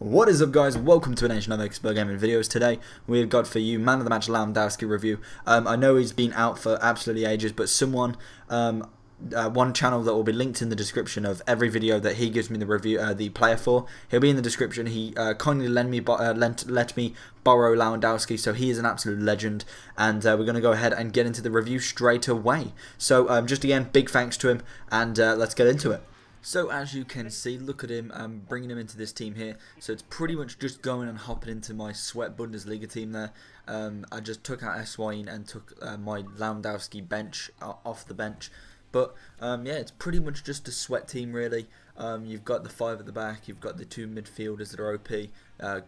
What is up, guys? Welcome to another Expert Gaming videos. Today we've got for you Man of the Match Lewandowski review. I know he's been out for absolutely ages, but someone, one channel that will be linked in the description of every video that he gives me the review, the player for, he'll be in the description. He kindly let me borrow Lewandowski, so he is an absolute legend, and we're going to go ahead and get into the review straight away. So just again, big thanks to him, and let's get into it. So as you can see, look at him, I'm bringing him into this team here. So it's pretty much just going and hopping into my sweat Bundesliga team there. I just took out Swain and took my Lewandowski bench off the bench. But yeah, it's pretty much just a sweat team really. You've got the five at the back, you've got the two midfielders that are OP,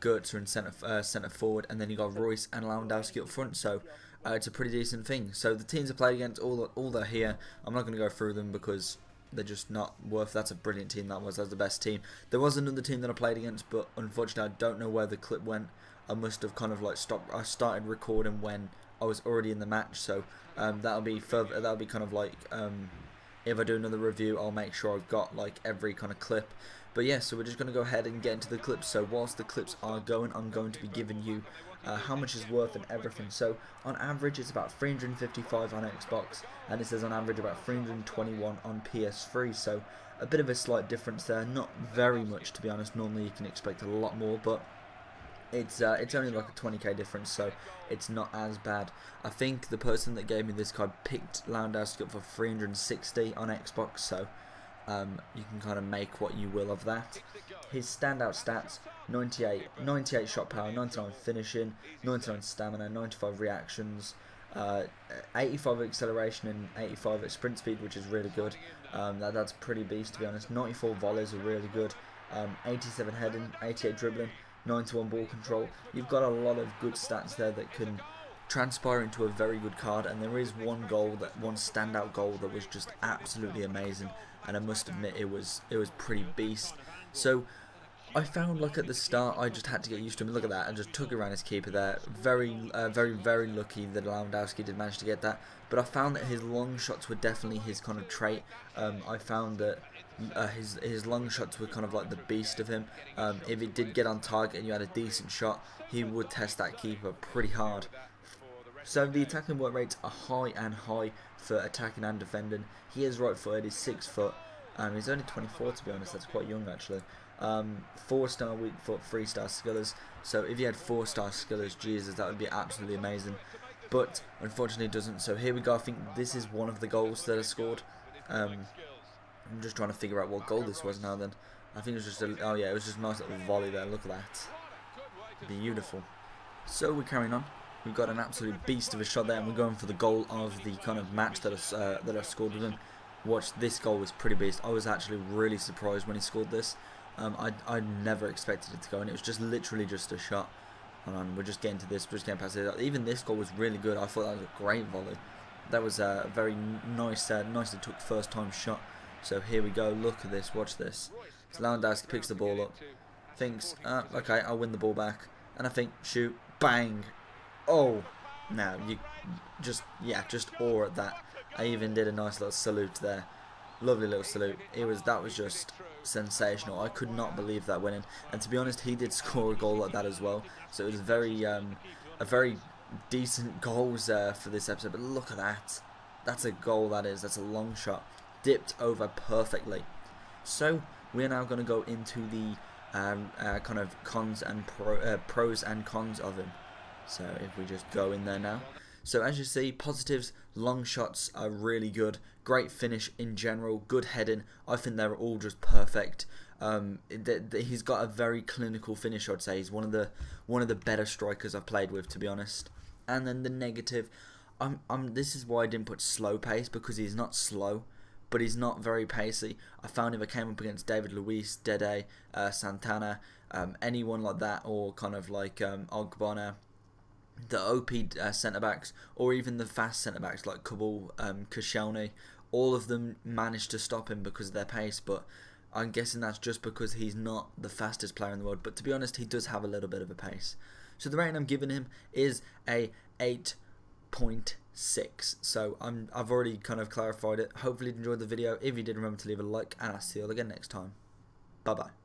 Goetze in centre forward, and then you've got Royce and Lewandowski up front. So it's a pretty decent thing. So the teams I played against, all they're here. I'm not going to go through them because they're just not worth. That's a brilliant team. That was the best team. There was another team that I played against, but unfortunately I don't know where the clip went. I must have kind of like stopped. I started recording when I was already in the match, so that'll be further. That'll be kind of like if I do another review, I'll make sure I've got like every kind of clip. But yeah, so we're just gonna go ahead and get into the clips. So whilst the clips are going, I'm going to be giving you how much is worth and everything. So on average it's about 355 on Xbox, and it says on average about 321 on PS3, so a bit of a slight difference there, not very much to be honest. Normally you can expect a lot more, but it's only like a 20k difference, so it's not as bad. I think the person that gave me this card picked Lewandowski up for 360 on Xbox, so you can kind of make what you will of that. His standout stats: 98 shot power, 99 finishing, 99 stamina, 95 reactions, 85 acceleration, and 85 at sprint speed, which is really good. That's pretty beast to be honest. 94 volleys are really good, 87 heading, 88 dribbling, 91 ball control. You've got a lot of good stats there that can transpire into a very good card, and there is one goal, that one standout goal that was just absolutely amazing, and I must admit it was pretty beast. So I found like at the start I just had to get used to him. Look at that, and just took around his keeper there. Very, very lucky that Lewandowski did manage to get that, but I found that his long shots were definitely his kind of trait. I found that his long shots were kind of like the beast of him. If he did get on target and you had a decent shot, he would test that keeper pretty hard. So the attacking work rates are high for attacking and defending. He is right footed, he's 6 foot, he's only 24 to be honest, that's quite young actually. 4-star weak foot, 3-star skillers, so if he had 4-star skillers, Jesus, that would be absolutely amazing, but unfortunately it doesn't. So here we go, I think this is one of the goals that I scored. I'm just trying to figure out what goal this was now then. I think it was just, oh yeah, it was just a nice little volley there, look at that, beautiful. So we're carrying on. We've got an absolute beast of a shot there, and we're going for the goal of the kind of match that I scored with him. Watch, this goal was pretty beast. I was actually really surprised when he scored this. I never expected it to go, and it was just literally just a shot. Hold on, we're just getting to this, we're just getting past it. Even this goal was really good. I thought that was a great volley. That was a very nice, nicely took first time shot. So here we go, look at this, watch this. So Lewandowski picks the ball up, thinks, okay, I'll win the ball back. And I think, shoot, bang! Oh, no, you just, yeah, just awe at that. I even did a nice little salute there. Lovely little salute. That was just sensational. I could not believe that winning. And to be honest, he did score a goal like that as well. So it was very, a very decent goals for this episode. But look at that. That's a goal, that is. That's a long shot. Dipped over perfectly. So we're now going to go into the kind of pros and cons of him. So if we just go in there now. So as you see, positives, long shots are really good. Great finish in general, good heading. I think they're all just perfect. He's got a very clinical finish, I'd say. He's one of the better strikers I've played with, to be honest. And then the negative, this is why I didn't put slow pace, because he's not slow, but he's not very pacey. I found if I came up against David Luiz, Dede, Santana, anyone like that, or kind of like Ogbonna, the OP centre-backs, or even the fast centre-backs like Kabul, Koscielny, all of them managed to stop him because of their pace, but I'm guessing that's just because he's not the fastest player in the world. But to be honest, he does have a little bit of a pace. So the rating I'm giving him is a 8.6. So I've already kind of clarified it. Hopefully you enjoyed the video. If you did, remember to leave a like, and I'll see you all again next time. Bye-bye.